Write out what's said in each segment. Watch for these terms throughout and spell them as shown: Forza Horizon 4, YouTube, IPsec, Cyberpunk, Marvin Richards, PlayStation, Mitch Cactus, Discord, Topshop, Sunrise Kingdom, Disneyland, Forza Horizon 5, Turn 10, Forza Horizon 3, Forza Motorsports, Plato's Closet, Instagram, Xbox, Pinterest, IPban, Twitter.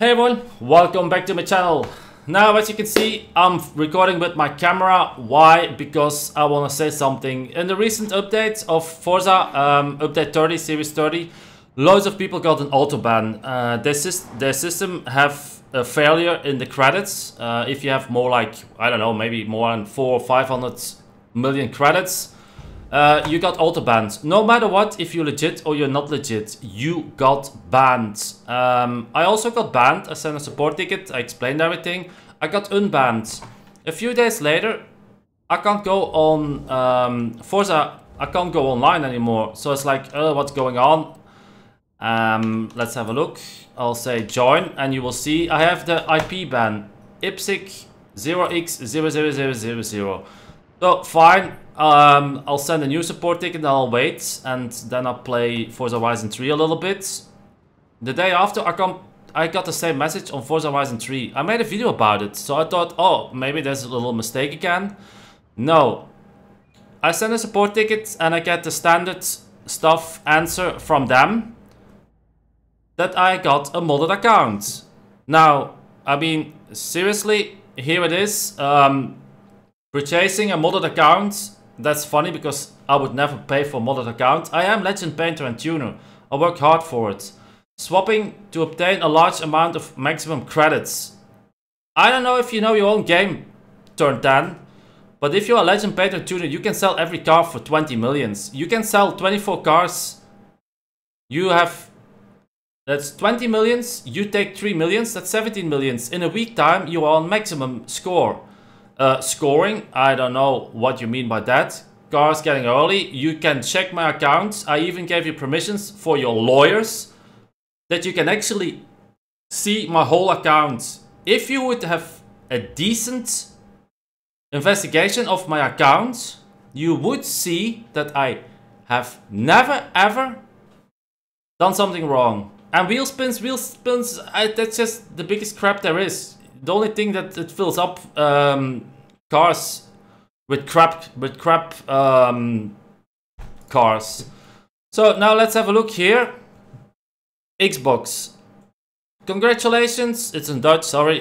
Hey everyone, welcome back to my channel. Now as you can see, I'm recording with my camera. Why? Because I want to say something. In the recent updates of Forza, update 30, series 30, loads of people got an auto ban. Their system have a failure in the credits. If you have more like, I don't know, maybe more than 400 or 500 million credits, you got auto banned. No matter what, if you're legit or you're not legit, you got banned. I also got banned. I sent a support ticket. I explained everything. I got unbanned. A few days later, I can't go on Forza. I can't go online anymore. So it's like, what's going on? Let's have a look. I'll say join, and you will see I have the IP ban. IPsec 0x00000. So fine. I'll send a new support ticket and I'll wait, and then I'll play Forza Horizon 3 a little bit. The day after I got the same message on Forza Horizon 3. I made a video about it, so I thought, oh, maybe there's a little mistake again. No. I sent a support ticket and I get the standard stuff answer from them that I got a modded account. Now, I mean, seriously, here it is. Purchasing a modded account. That's funny because I would never pay for modded accounts. I am legend painter and tuner. I work hard for it. Swapping to obtain a large amount of maximum credits. I don't know if you know your own game, Turn 10. But if you're a legend painter and tuner, you can sell every car for 20 millions. You can sell 24 cars. You have... That's 20 millions. You take 3 millions. That's 17 millions. In a week time, you are on maximum score. Scoring, I don't know what you mean by that. Cars getting early, you can check my account. I even gave you permissions for your lawyers that you can actually see my whole account. If you would have a decent investigation of my account, you would see that I have never ever done something wrong. And wheel spins, that's just the biggest crap there is. The only thing that it fills up cars with crap cars. So now let's have a look here. Xbox. Congratulations, it's in Dutch, sorry.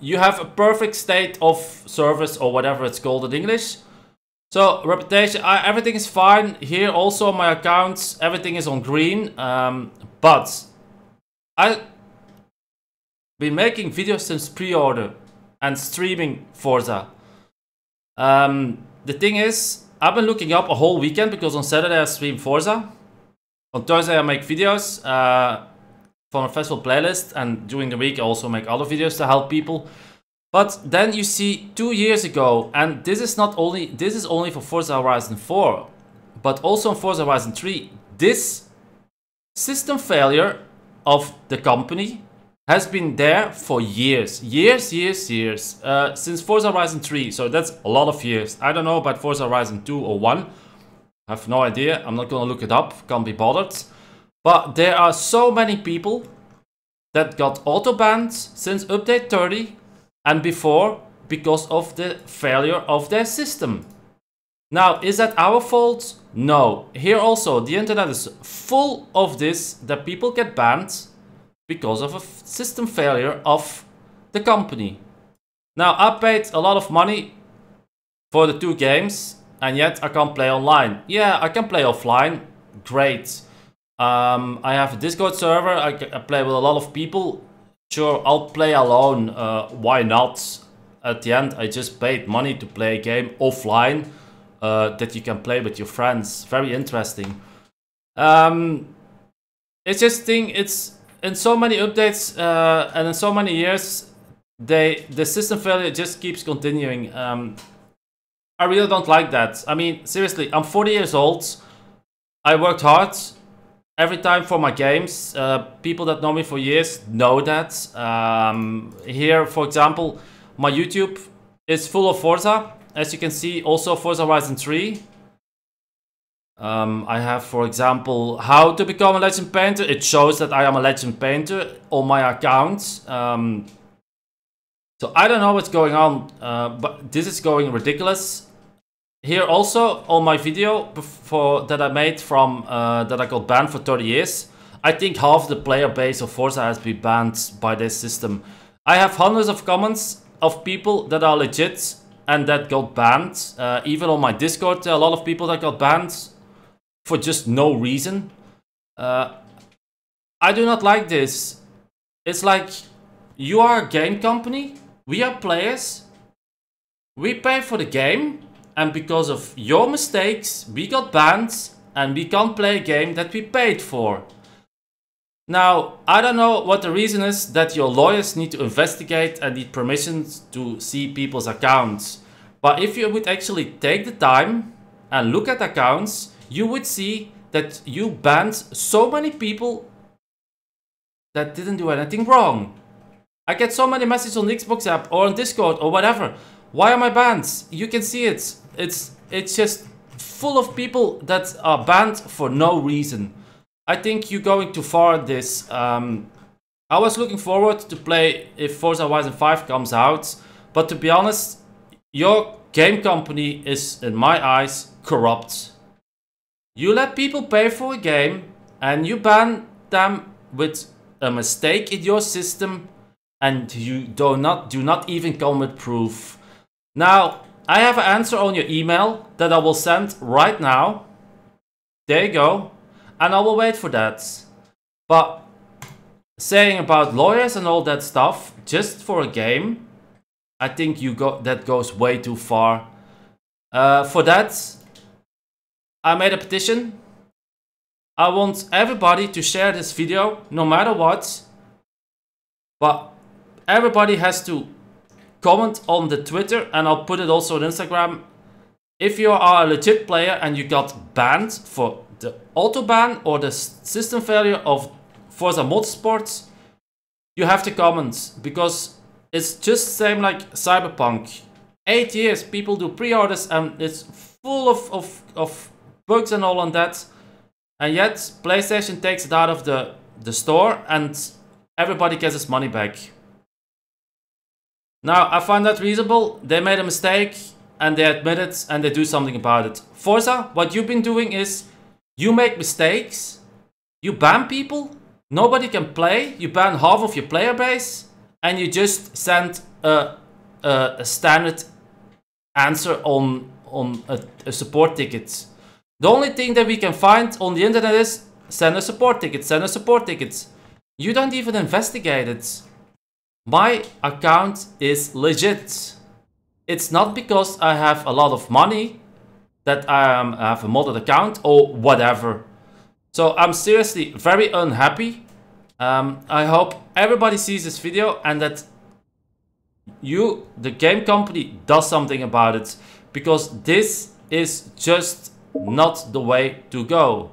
You have a perfect state of service or whatever it's called in English. So reputation, everything is fine. Here also on my accounts, everything is on green. But I... been making videos since pre-order and streaming Forza. The thing is, I've been looking up a whole weekend because on Saturday I stream Forza. On Thursday I make videos from a festival playlist, and during the week I also make other videos to help people. But then you see 2 years ago, and this is only for Forza Horizon 4, but also on Forza Horizon 3, this system failure of the company has been there for years, since Forza Horizon 3, so that's a lot of years. I don't know about Forza Horizon 2 or 1, I have no idea, I'm not gonna look it up, can't be bothered. But there are so many people that got auto-banned since update 30 and before because of the failure of their system. Now, is that our fault? No. Here also, the internet is full of this, that people get banned because of a system failure of the company. Now, I paid a lot of money for the two games, and yet I can't play online. Yeah, I can play offline, great. I have a Discord server, I play with a lot of people. Sure, I'll play alone, why not? At the end, I just paid money to play a game offline that you can play with your friends. Very interesting. It's just thing, it's... in so many updates and in so many years, the system failure just keeps continuing. I really don't like that. I mean, seriously, I'm 40 years old. I worked hard every time for my games. People that know me for years know that. Here, for example, my YouTube is full of Forza. As you can see, also Forza Horizon 3. I have, for example, how to become a legend painter. It shows that I am a legend painter on my account. So I don't know what's going on, but this is going ridiculous. Here also on my video that I made that I got banned for 30 years, I think half the player base of Forza has been banned by this system. I have hundreds of comments of people that are legit and that got banned. Even on my Discord, there are a lot of people that got banned for just no reason. I do not like this. It's like, you are a game company, we are players, we pay for the game, and because of your mistakes, we got banned and we can't play a game that we paid for. Now, I don't know what the reason is that your lawyers need to investigate and need permissions to see people's accounts. But if you would actually take the time and look at accounts, you would see that you banned so many people that didn't do anything wrong. I get so many messages on the Xbox app or on Discord or whatever. Why am I banned? You can see it. It's just full of people that are banned for no reason. I think you're going too far at this. I was looking forward to play if Forza Horizon 5 comes out, but to be honest, your game company is, in my eyes, corrupt. You let people pay for a game and you ban them with a mistake in your system, and you do not even come with proof. Now, I have an answer on your email that I will send right now. There you go. And I will wait for that. But saying about lawyers and all that stuff just for a game, I think that goes way too far. For that, I made a petition. I want everybody to share this video, no matter what. But everybody has to comment on the Twitter, and I'll put it also on Instagram. If you are a legit player and you got banned for the auto ban or the system failure of Forza Motorsports, you have to comment, because it's just same like Cyberpunk. 8 years people do pre-orders and it's full of bugs and all on that, and yet PlayStation takes it out of the store and everybody gets its money back. Now, I find that reasonable. They made a mistake and they admit it and they do something about it. Forza, what you've been doing is, you make mistakes, you ban people, nobody can play, you ban half of your player base, and you just send a standard answer on a support ticket. The only thing that we can find on the internet is, send a support ticket, send a support ticket. You don't even investigate it. My account is legit. It's not because I have a lot of money that I have a modded account or whatever. So I'm seriously very unhappy. I hope everybody sees this video and that you, the game company, does something about it, because this is just not the way to go.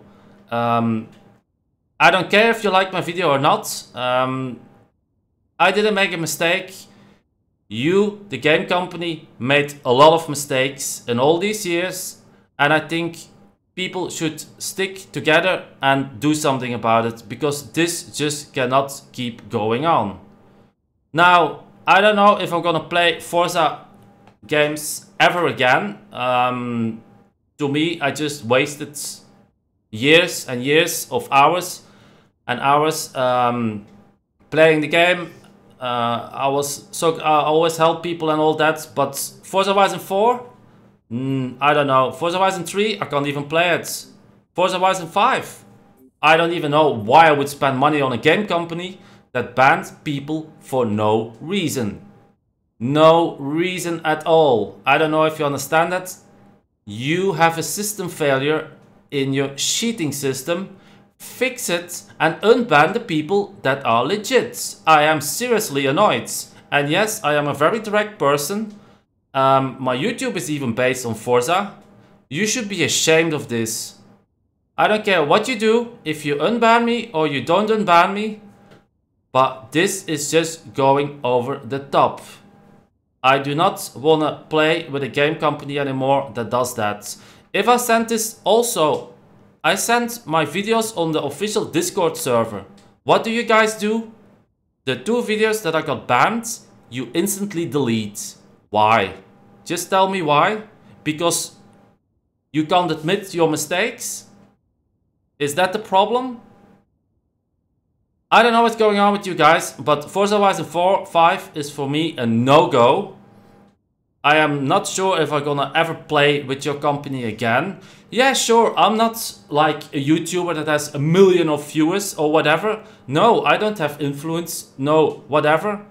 I don't care if you like my video or not. I didn't make a mistake. You, the game company, made a lot of mistakes in all these years. And I think people should stick together and do something about it, because this just cannot keep going on. Now, I don't know if I'm gonna play Forza games ever again. To me, I just wasted years and years of hours and hours playing the game. I always help people and all that, but Forza Horizon 4? I don't know. Forza Horizon 3? I can't even play it. Forza Horizon 5? I don't even know why I would spend money on a game company that banned people for no reason. No reason at all. I don't know if you understand that. You have a system failure in your cheating system. Fix it and unban the people that are legit. I am seriously annoyed. And yes, I am a very direct person. My YouTube is even based on Forza. You should be ashamed of this. I don't care what you do, if you unban me or you don't unban me. But this is just going over the top. I do not wanna play with a game company anymore that does that. If I send this also, I send my videos on the official Discord server. What do you guys do? The two videos that I got banned, you instantly delete. Why? Just tell me why? Because you can't admit your mistakes? Is that the problem? I don't know what's going on with you guys, but Forza Horizon 4, 5 is for me a no-go. I am not sure if I'm gonna ever play with your company again. Yeah, sure, I'm not like a YouTuber that has a million of viewers or whatever. No, I don't have influence, no, whatever.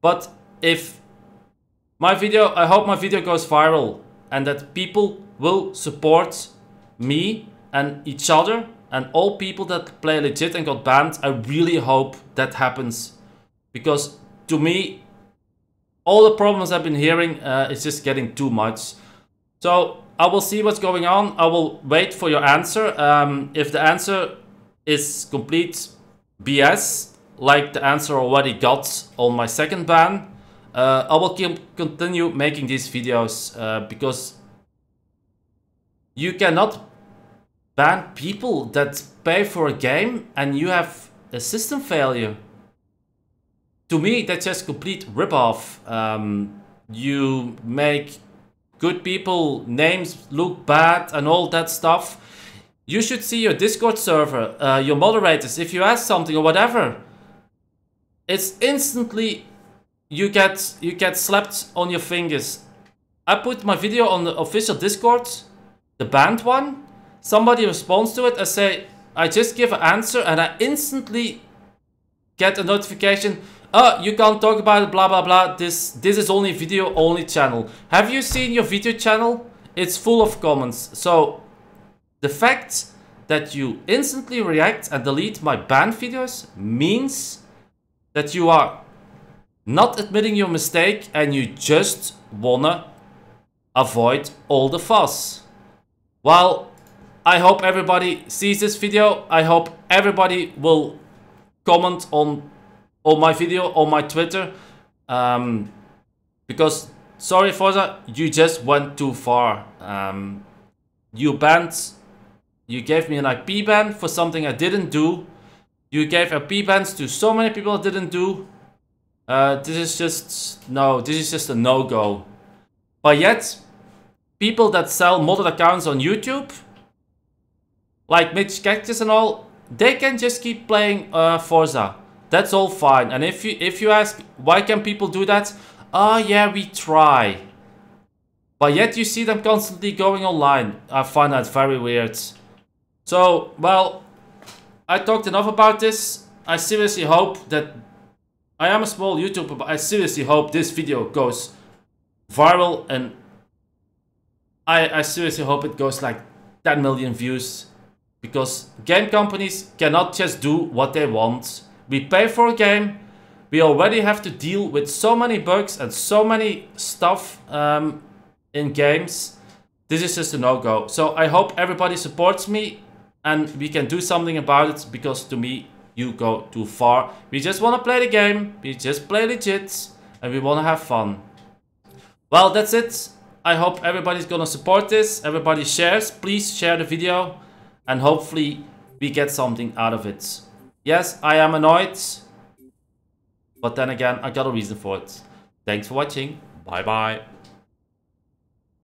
But if my video, I hope my video goes viral and that people will support me and each other. And all people that play legit and got banned, I really hope that happens. Because to me, all the problems I've been hearing, it's just getting too much. So I will see what's going on. I will wait for your answer. If the answer is complete BS, like the answer already got on my second ban, I will continue making these videos because you cannot ban people that pay for a game and you have a system failure. To me, that's just complete ripoff. You make good people names look bad and all that stuff. You should see your Discord server, your moderators. If you ask something or whatever, it's instantly you get slapped on your fingers. I put my video on the official Discord, the banned one. Somebody responds to it, I say, I just give an answer and I instantly get a notification. Oh, you can't talk about it, blah, blah, blah. This is only video only channel. Have you seen your video channel? It's full of comments. So the fact that you instantly react and delete my banned videos means that you are not admitting your mistake and you just wanna avoid all the fuss. Well, I hope everybody sees this video. I hope everybody will comment on my video, on my Twitter. Because, sorry Forza, you just went too far. You banned, you gave me an IP ban for something I didn't do. You gave IP bans to so many people I didn't do. This is just a no-go. But yet, people that sell modded accounts on YouTube, like Mitch Cactus and all, they can just keep playing Forza. That's all fine. And if you ask, why can people do that? Oh yeah, we try. But yet you see them constantly going online. I find that very weird. So, well, I talked enough about this. I seriously hope that... I am a small YouTuber, but I seriously hope this video goes viral. And I seriously hope it goes like 10 million views. Because game companies cannot just do what they want. We pay for a game. We already have to deal with so many bugs and so many stuff in games. This is just a no-go. So I hope everybody supports me and we can do something about it. Because to me, you go too far. We just want to play the game. We just play legit. And we want to have fun. Well, that's it. I hope everybody's gonna support this. Everybody shares. Please share the video. And hopefully we get something out of it. Yes, I am annoyed. But then again, I got a reason for it. Thanks for watching. Bye bye.